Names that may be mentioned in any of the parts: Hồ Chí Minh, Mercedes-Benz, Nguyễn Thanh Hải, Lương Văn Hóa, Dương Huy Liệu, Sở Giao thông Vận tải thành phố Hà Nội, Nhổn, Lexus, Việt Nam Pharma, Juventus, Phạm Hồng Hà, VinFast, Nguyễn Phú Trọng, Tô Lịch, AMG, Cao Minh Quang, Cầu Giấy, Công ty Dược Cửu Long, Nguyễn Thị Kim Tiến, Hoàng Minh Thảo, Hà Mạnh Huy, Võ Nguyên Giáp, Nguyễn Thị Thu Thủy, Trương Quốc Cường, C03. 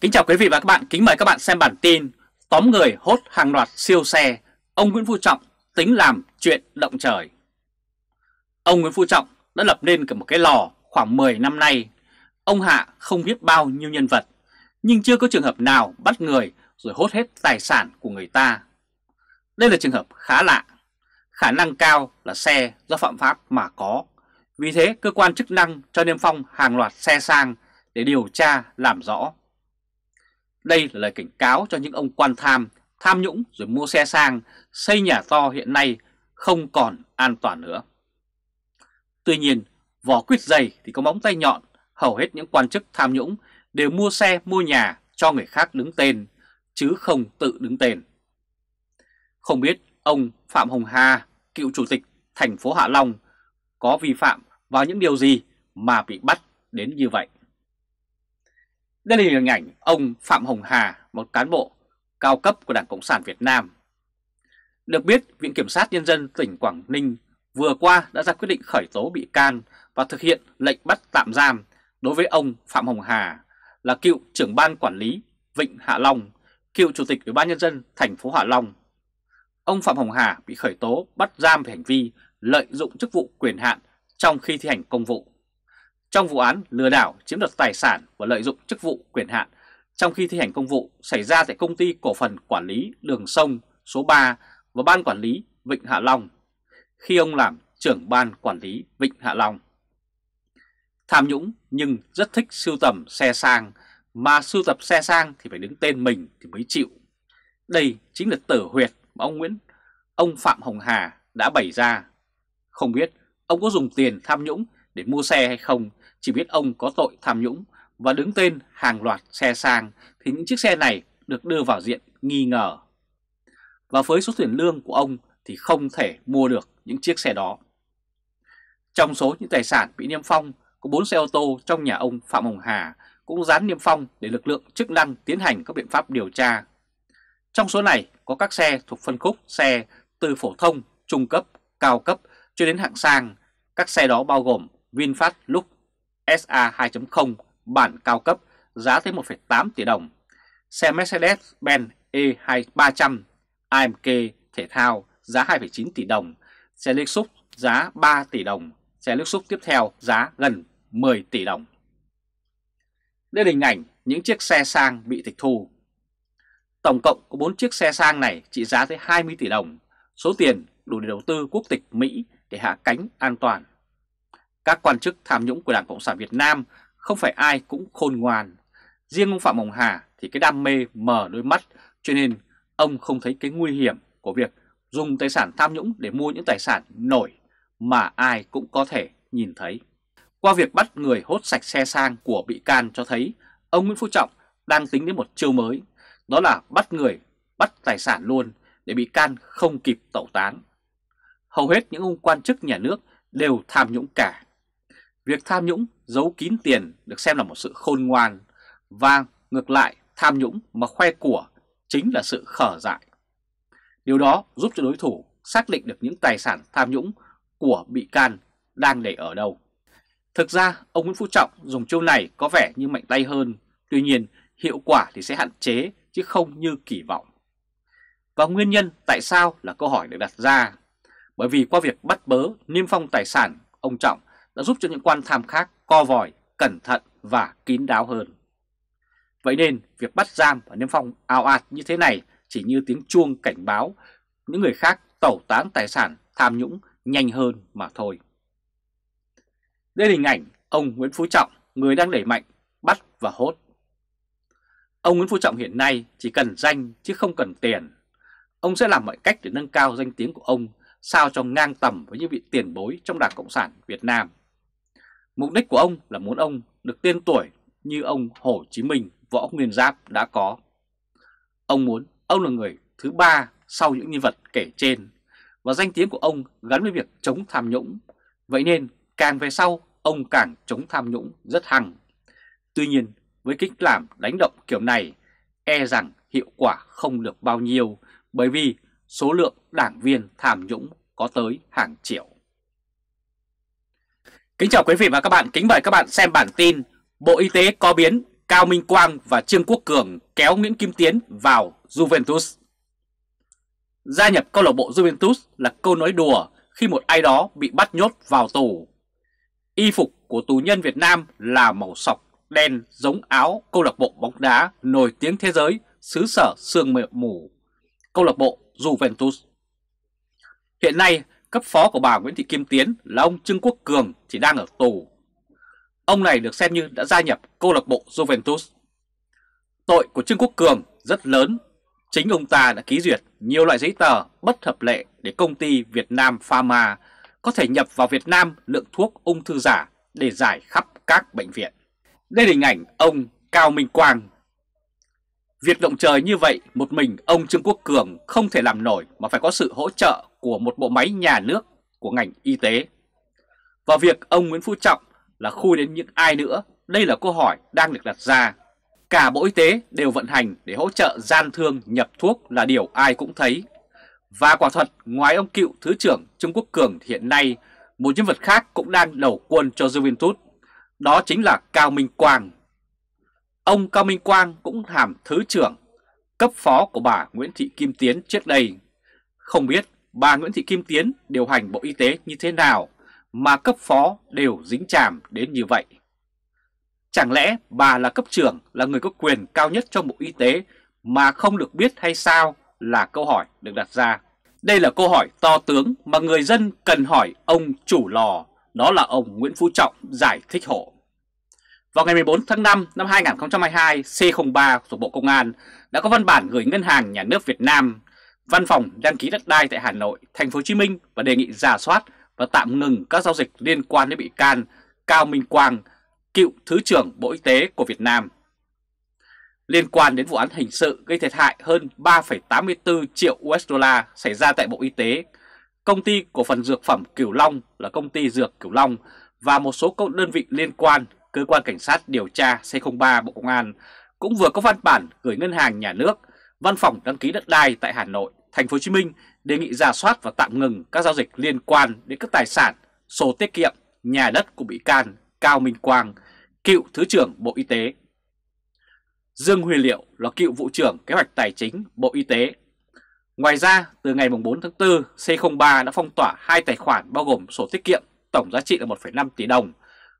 Kính chào quý vị và các bạn, kính mời các bạn xem bản tin tóm người hốt hàng loạt siêu xe, ông Nguyễn Phú Trọng tính làm chuyện động trời. Ông Nguyễn Phú Trọng đã lập nên cả một cái lò khoảng 10 năm nay. Ông hạ không biết bao nhiêu nhân vật, nhưng chưa có trường hợp nào bắt người rồi hốt hết tài sản của người ta. Đây là trường hợp khá lạ, khả năng cao là xe do phạm pháp mà có. Vì thế cơ quan chức năng cho niêm phong hàng loạt xe sang để điều tra làm rõ. Đây là lời cảnh cáo cho những ông quan tham nhũng rồi mua xe sang, xây nhà to hiện nay không còn an toàn nữa. Tuy nhiên, vỏ quýt dày thì có móng tay nhọn, hầu hết những quan chức tham nhũng đều mua xe, mua nhà cho người khác đứng tên, chứ không tự đứng tên. Không biết ông Phạm Hồng Hà, cựu chủ tịch thành phố Hạ Long, có vi phạm vào những điều gì mà bị bắt đến như vậy? Đây là hình ảnh ông Phạm Hồng Hà, một cán bộ cao cấp của Đảng Cộng sản Việt Nam. Được biết, Viện Kiểm sát Nhân dân tỉnh Quảng Ninh vừa qua đã ra quyết định khởi tố bị can và thực hiện lệnh bắt tạm giam đối với ông Phạm Hồng Hà, là cựu trưởng ban quản lý Vịnh Hạ Long, cựu chủ tịch Ủy ban Nhân dân thành phố Hạ Long. Ông Phạm Hồng Hà bị khởi tố bắt giam về hành vi lợi dụng chức vụ quyền hạn trong khi thi hành công vụ, trong vụ án lừa đảo chiếm đoạt tài sản và lợi dụng chức vụ quyền hạn trong khi thi hành công vụ xảy ra tại Công ty Cổ phần Quản lý Đường sông số 3 và Ban Quản lý Vịnh Hạ Long, khi ông làm trưởng Ban Quản lý Vịnh Hạ Long. Tham nhũng nhưng rất thích sưu tầm xe sang, mà sưu tập xe sang thì phải đứng tên mình thì mới chịu. Đây chính là tử huyệt mà ông Phạm Hồng Hà đã bày ra. Không biết ông có dùng tiền tham nhũng để mua xe hay không, chỉ biết ông có tội tham nhũng và đứng tên hàng loạt xe sang thì những chiếc xe này được đưa vào diện nghi ngờ. Và với số tiền lương của ông thì không thể mua được những chiếc xe đó. Trong số những tài sản bị niêm phong có 4 xe ô tô trong nhà ông Phạm Hồng Hà cũng dán niêm phong để lực lượng chức năng tiến hành các biện pháp điều tra. Trong số này có các xe thuộc phân khúc xe từ phổ thông, trung cấp, cao cấp cho đến hạng sang. Các xe đó bao gồm VinFast Lux SA 2.0 bản cao cấp giá tới 1,8 tỷ đồng, xe Mercedes-Benz E300 AMG thể thao giá 2,9 tỷ đồng, xe Lexus giá 3 tỷ đồng, xe Lexus tiếp theo giá gần 10 tỷ đồng. Đây là hình ảnh những chiếc xe sang bị tịch thu. Tổng cộng có 4 chiếc xe sang này trị giá tới 20 tỷ đồng, số tiền đủ để đầu tư quốc tịch Mỹ để hạ cánh an toàn. Các quan chức tham nhũng của Đảng Cộng sản Việt Nam không phải ai cũng khôn ngoan. Riêng ông Phạm Hồng Hà thì cái đam mê mở đôi mắt, cho nên ông không thấy cái nguy hiểm của việc dùng tài sản tham nhũng để mua những tài sản nổi mà ai cũng có thể nhìn thấy. Qua việc bắt người hốt sạch xe sang của bị can cho thấy ông Nguyễn Phú Trọng đang tính đến một chiêu mới, đó là bắt người, bắt tài sản luôn để bị can không kịp tẩu tán. Hầu hết những ông quan chức nhà nước đều tham nhũng cả. Việc tham nhũng giấu kín tiền được xem là một sự khôn ngoan, và ngược lại tham nhũng mà khoe của chính là sự khở dại. Điều đó giúp cho đối thủ xác định được những tài sản tham nhũng của bị can đang để ở đâu. Thực ra ông Nguyễn Phú Trọng dùng chiêu này có vẻ như mạnh tay hơn, tuy nhiên hiệu quả thì sẽ hạn chế chứ không như kỳ vọng. Và nguyên nhân tại sao là câu hỏi được đặt ra. Bởi vì qua việc bắt bớ, niêm phong tài sản, ông Trọng đã giúp cho những quan tham khác co vòi, cẩn thận và kín đáo hơn. Vậy nên, việc bắt giam và niêm phong ào ạt như thế này chỉ như tiếng chuông cảnh báo những người khác tẩu tán tài sản tham nhũng nhanh hơn mà thôi. Đây là hình ảnh ông Nguyễn Phú Trọng, người đang đẩy mạnh bắt và hốt. Ông Nguyễn Phú Trọng hiện nay chỉ cần danh chứ không cần tiền. Ông sẽ làm mọi cách để nâng cao danh tiếng của ông, sao cho ngang tầm với những vị tiền bối trong Đảng Cộng sản Việt Nam. Mục đích của ông là muốn ông được tên tuổi như ông Hồ Chí Minh, Võ Nguyên Giáp đã có. Ông muốn ông là người thứ ba sau những nhân vật kể trên, và danh tiếng của ông gắn với việc chống tham nhũng. Vậy nên càng về sau ông càng chống tham nhũng rất hăng. Tuy nhiên với cách làm đánh động kiểu này e rằng hiệu quả không được bao nhiêu, bởi vì số lượng đảng viên tham nhũng có tới hàng triệu. Kính chào quý vị và các bạn, kính mời các bạn xem bản tin Bộ Y tế có biến Cao Minh Quang và Trương Quốc Cường kéo Nguyễn Kim Tiến vào Juventus. Gia nhập câu lạc bộ Juventus là câu nói đùa khi một ai đó bị bắt nhốt vào tù. Y phục của tù nhân Việt Nam là màu sọc đen giống áo câu lạc bộ bóng đá nổi tiếng thế giới xứ sở sương mù, câu lạc bộ Juventus. Hiện nay, cấp phó của bà Nguyễn Thị Kim Tiến là ông Trương Quốc Cường chỉ đang ở tù. Ông này được xem như đã gia nhập câu lạc bộ Juventus. Tội của Trương Quốc Cường rất lớn. Chính ông ta đã ký duyệt nhiều loại giấy tờ bất hợp lệ để công ty Việt Nam Pharma có thể nhập vào Việt Nam lượng thuốc ung thư giả để giải khắp các bệnh viện. Đây là hình ảnh ông Cao Minh Quang. Việc động trời như vậy, một mình ông Trương Quốc Cường không thể làm nổi mà phải có sự hỗ trợ của một bộ máy nhà nước của ngành y tế. Và việc ông Nguyễn Phú Trọng là khui đến những ai nữa, đây là câu hỏi đang được đặt ra. Cả Bộ Y tế đều vận hành để hỗ trợ gian thương nhập thuốc là điều ai cũng thấy. Và quả thật, ngoài ông cựu Thứ trưởng Trương Quốc Cường hiện nay, một nhân vật khác cũng đang đầu quân cho Juventus, đó chính là Cao Minh Quang. Ông Cao Minh Quang cũng làm Thứ trưởng, cấp phó của bà Nguyễn Thị Kim Tiến trước đây. Không biết bà Nguyễn Thị Kim Tiến điều hành Bộ Y tế như thế nào mà cấp phó đều dính chàm đến như vậy. Chẳng lẽ bà là cấp trưởng, là người có quyền cao nhất trong Bộ Y tế mà không được biết hay sao, là câu hỏi được đặt ra. Đây là câu hỏi to tướng mà người dân cần hỏi ông chủ lò, đó là ông Nguyễn Phú Trọng giải thích hộ. Vào ngày 14 tháng 5 năm 2022, C03 của Bộ Công an đã có văn bản gửi Ngân hàng Nhà nước Việt Nam, Văn phòng Đăng ký Đất đai tại Hà Nội, Thành phố Hồ Chí Minh và đề nghị rà soát và tạm ngừng các giao dịch liên quan đến bị can Cao Minh Quang, cựu Thứ trưởng Bộ Y tế của Việt Nam. Liên quan đến vụ án hình sự gây thiệt hại hơn 3,84 triệu USD xảy ra tại Bộ Y tế, Công ty Cổ phần Dược phẩm Cửu Long là Công ty Dược Cửu Long và một số đơn vị liên quan, Cơ quan Cảnh sát Điều tra C03 Bộ Công an cũng vừa có văn bản gửi Ngân hàng Nhà nước, Văn phòng Đăng ký Đất đai tại Hà Nội, Thành phố Hồ Chí Minh đề nghị rà soát và tạm ngừng các giao dịch liên quan đến các tài sản, sổ tiết kiệm, nhà đất của bị can Cao Minh Quang, cựu Thứ trưởng Bộ Y tế. Dương Huy Liệu là cựu Vụ trưởng Kế hoạch Tài chính Bộ Y tế. Ngoài ra, từ ngày 4 tháng 4, C03 đã phong tỏa 2 tài khoản bao gồm sổ tiết kiệm tổng giá trị là 1,5 tỷ đồng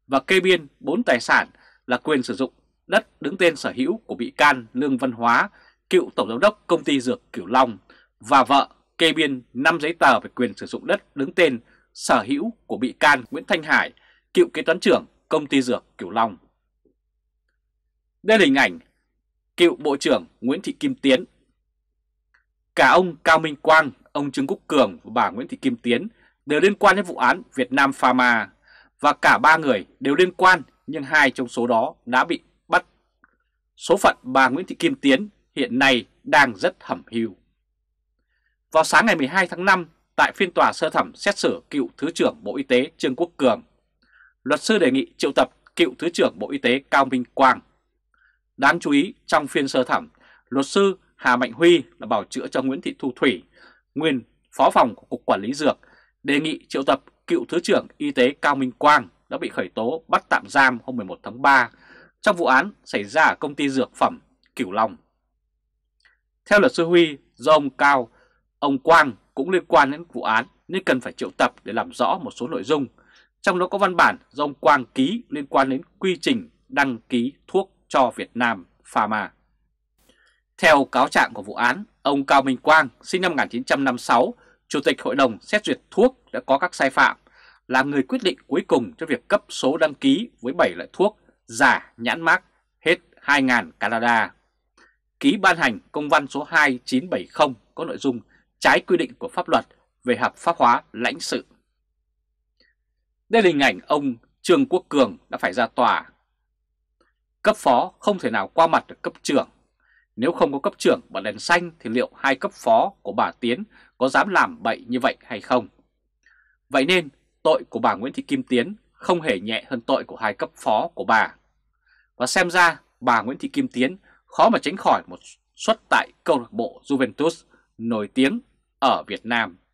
và kê biên 4 tài sản là quyền sử dụng đất đứng tên sở hữu của bị can Lương Văn Hóa, cựu Tổng giám đốc Công ty Dược Cửu Long và vợ, kê biên 5 giấy tờ về quyền sử dụng đất đứng tên sở hữu của bị can Nguyễn Thanh Hải, cựu Kế toán trưởng Công ty Dược Cửu Long. Đây là hình ảnh cựu Bộ trưởng Nguyễn Thị Kim Tiến. Cả ông Cao Minh Quang, ông Trương Quốc Cường và bà Nguyễn Thị Kim Tiến đều liên quan đến vụ án Việt Nam Pharma và cả ba người đều liên quan, nhưng hai trong số đó đã bị bắt. Số phận bà Nguyễn Thị Kim Tiến hiện nay đang rất hẩm hiu. Vào sáng ngày 12 tháng 5, tại phiên tòa sơ thẩm xét xử cựu Thứ trưởng Bộ Y tế Trương Quốc Cường, luật sư đề nghị triệu tập cựu Thứ trưởng Bộ Y tế Cao Minh Quang. Đáng chú ý, trong phiên sơ thẩm, luật sư Hà Mạnh Huy là bào chữa cho Nguyễn Thị Thu Thủy, nguyên phó phòng của Cục Quản lý Dược, đề nghị triệu tập cựu Thứ trưởng Y tế Cao Minh Quang đã bị khởi tố bắt tạm giam hôm 11 tháng 3 trong vụ án xảy ra ở Công ty Dược phẩm Cửu Long. Theo luật sư Huy, do ông Quang cũng liên quan đến vụ án nên cần phải triệu tập để làm rõ một số nội dung, trong đó có văn bản do ông Quang ký liên quan đến quy trình đăng ký thuốc cho Việt Nam Pharma. Theo cáo trạng của vụ án, ông Cao Minh Quang sinh năm 1956, Chủ tịch Hội đồng xét duyệt thuốc đã có các sai phạm, là người quyết định cuối cùng cho việc cấp số đăng ký với 7 loại thuốc giả nhãn mác hết 2.000 Canada, ký ban hành công văn số 2970 có nội dung trái quy định của pháp luật về hợp pháp hóa lãnh sự. Đây là hình ảnh ông Trương Quốc Cường đã phải ra tòa. Cấp phó không thể nào qua mặt được cấp trưởng. Nếu không có cấp trưởng bật đèn xanh thì liệu hai cấp phó của bà Tiến có dám làm bậy như vậy hay không? Vậy nên tội của bà Nguyễn Thị Kim Tiến không hề nhẹ hơn tội của hai cấp phó của bà. Và xem ra bà Nguyễn Thị Kim Tiến khó mà tránh khỏi một suất tại câu lạc bộ Juventus nổi tiếng ở Việt Nam.